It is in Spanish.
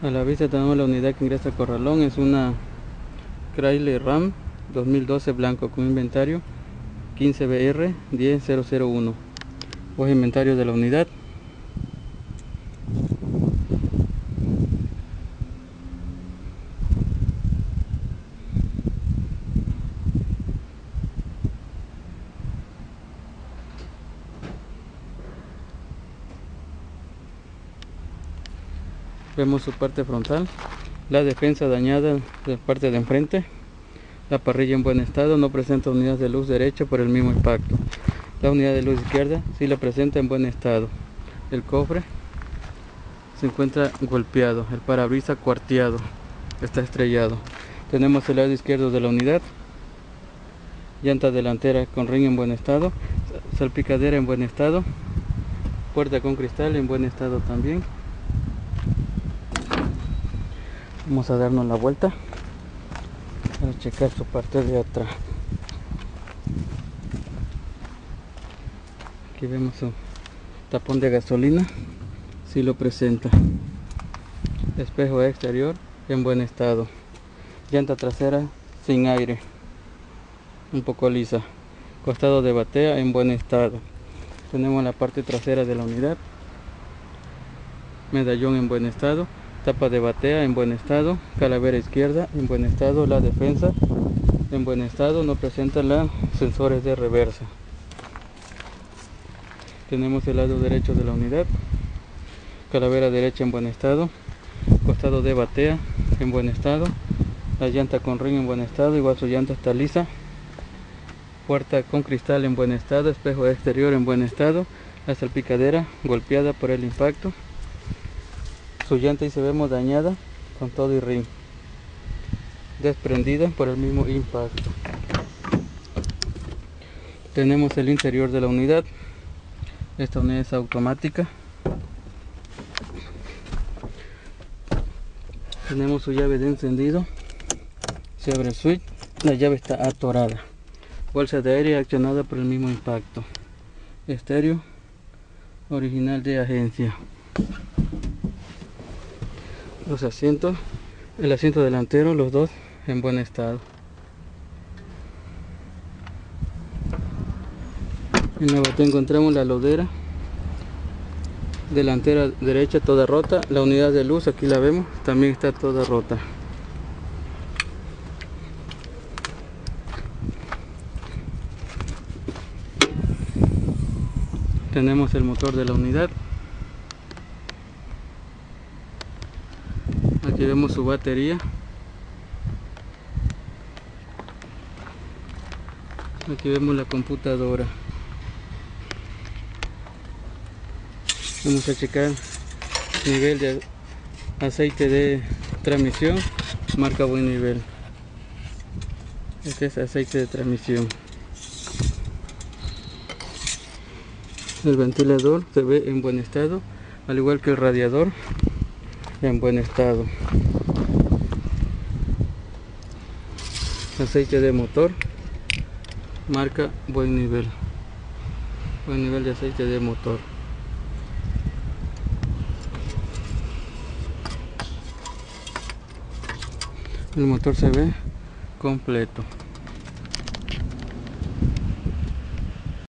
A la vista tenemos la unidad que ingresa al corralón. Es una Chrysler Ram 2012 blanco con inventario 15BR10001. Los inventarios de la unidad. Vemos su parte frontal, la defensa dañada de parte de enfrente, la parrilla en buen estado, no presenta unidades de luz derecha por el mismo impacto. La unidad de luz izquierda sí la presenta en buen estado. El cofre se encuentra golpeado, el parabrisas cuarteado, está estrellado. Tenemos el lado izquierdo de la unidad, llanta delantera con rin en buen estado, salpicadera en buen estado, puerta con cristal en buen estado también. Vamos a darnos la vuelta para checar su parte de atrás. Aquí vemos su tapón de gasolina, si lo presenta. Espejo exterior en buen estado. Llanta trasera sin aire, un poco lisa. Costado de batea en buen estado. Tenemos la parte trasera de la unidad, medallón en buen estado, tapa de batea en buen estado, calavera izquierda en buen estado, la defensa en buen estado, no presenta los sensores de reversa. Tenemos el lado derecho de la unidad, calavera derecha en buen estado, costado de batea en buen estado, la llanta con rin en buen estado, igual su llanta está lisa, puerta con cristal en buen estado, espejo exterior en buen estado, la salpicadera golpeada por el impacto. Su llanta y se vemos dañada con todo y rin, desprendida por el mismo impacto. Tenemos el interior de la unidad. Esta unidad es automática. Tenemos su llave de encendido, se abre el switch, la llave está atorada, bolsa de aire accionada por el mismo impacto. Estéreo original de agencia. Los asientos, el asiento delantero, los dos en buen estado. En la batea encontramos la lodera delantera derecha toda rota. La unidad de luz, aquí la vemos, también está toda rota. Tenemos el motor de la unidad. Aquí vemos su batería. Aquí vemos la computadora. Vamos a checar nivel de aceite de transmisión. Marca buen nivel. Este es aceite de transmisión. El ventilador se ve en buen estado, al igual que el radiador. En buen estado. Aceite de motor, marca buen nivel. Buen nivel de aceite de motor. El motor se ve completo.